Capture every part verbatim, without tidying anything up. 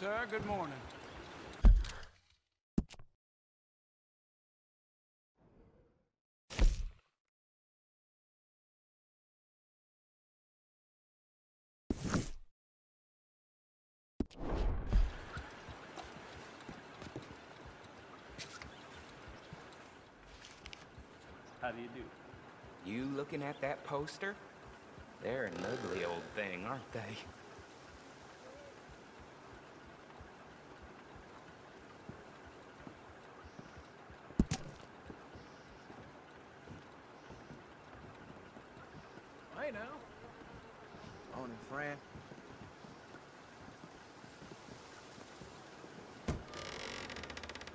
sir. Good morning. How do you do? You looking at that poster? They're an ugly old thing, aren't they? Hey now. Morning, friend.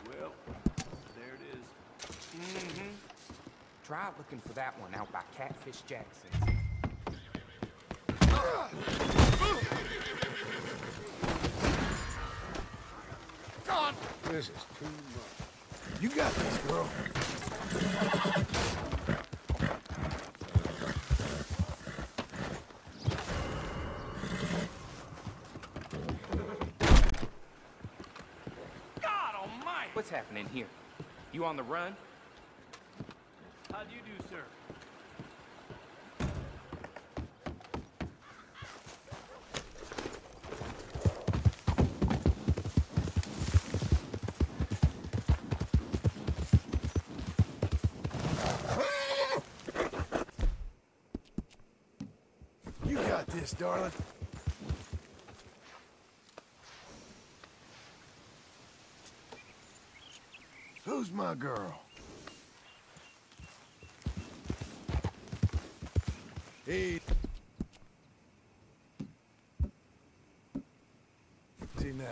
Well, there it is. Mm-hmm. Try looking for that one out by Catfish Jackson. God! This is too much. You got this, girl. God almighty! What's happening here? You on the run? How do you do, sir? You got this, darling. Who's my girl? Hey. See now.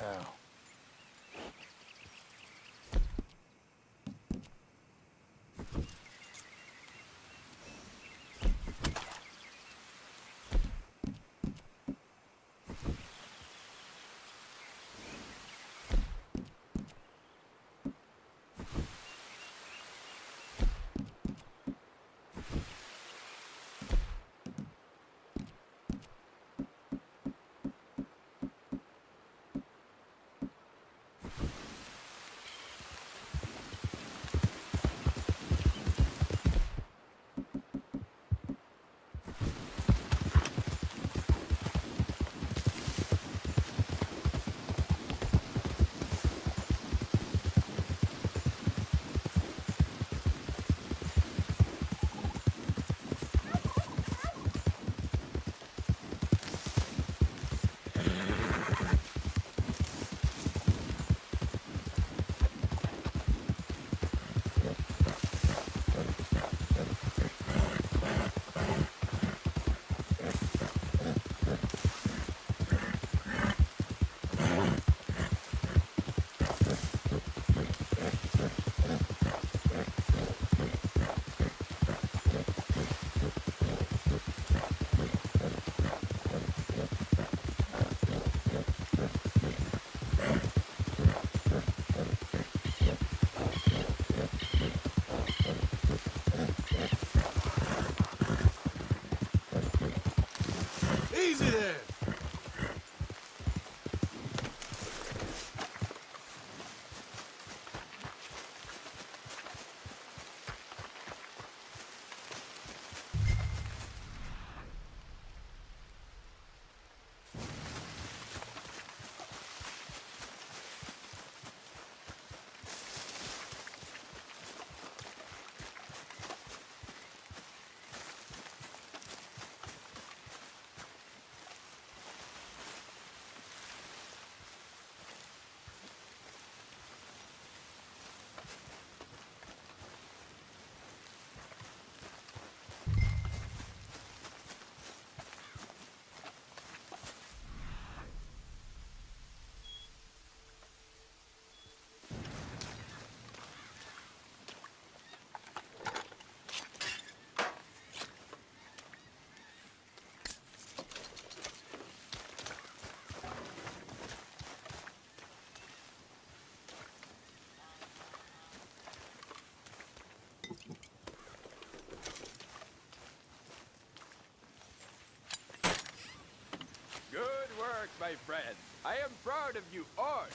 my friends. I am proud of you all.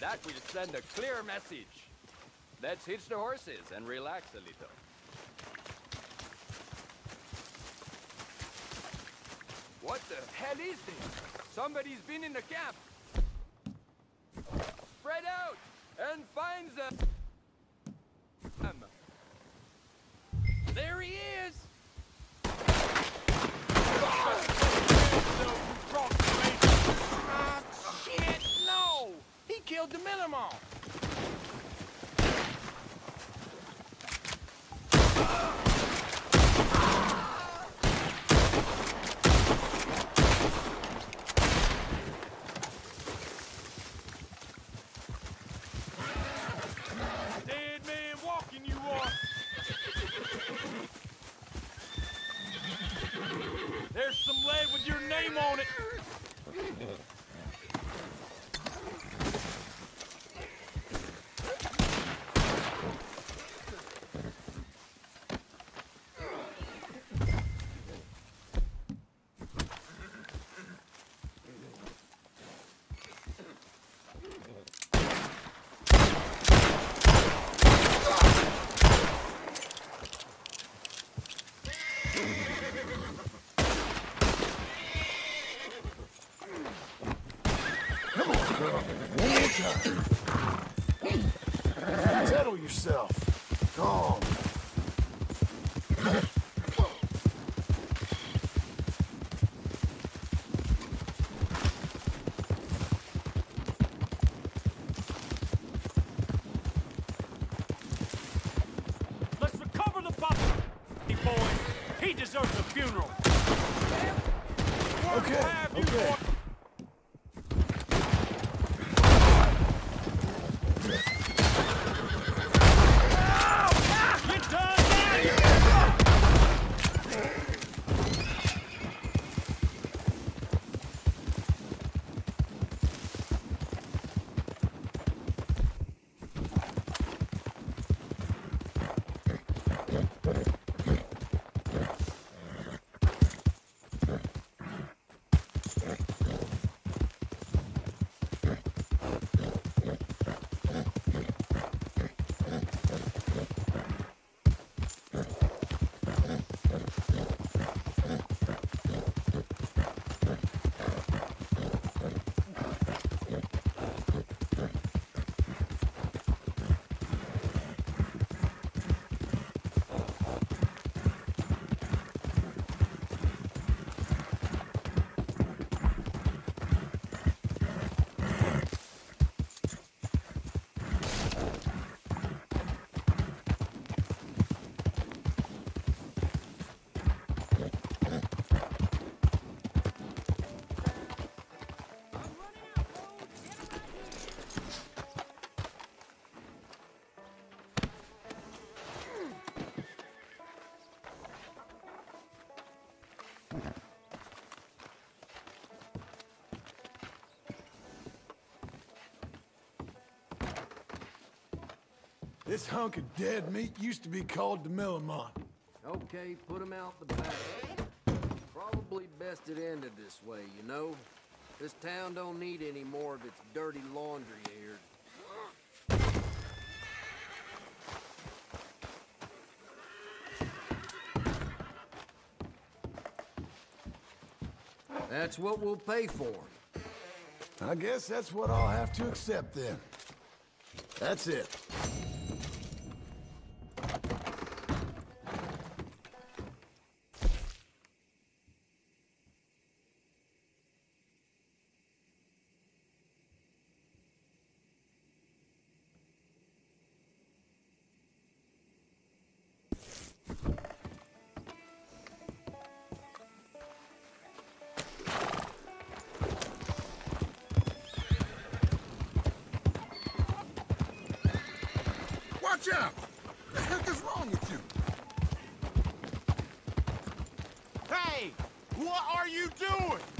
That will send a clear message. Let's hitch the horses and relax a little. What the hell is this? Somebody's been in the camp. Spread out and find the... There he is! Ah, shit, no! He killed the Minimon! Settle yourself. Calm. Let's recover the puppy, boys. He deserves a funeral. Okay. Okay. This hunk of dead meat used to be called the Millimon. Okay, put him out the back. Probably best it ended this way, you know? This town don't need any more of its dirty laundry here. That's what we'll pay for. I guess that's what I'll have to accept then. That's it. Watch out! What the heck is wrong with you? Hey! What are you doing?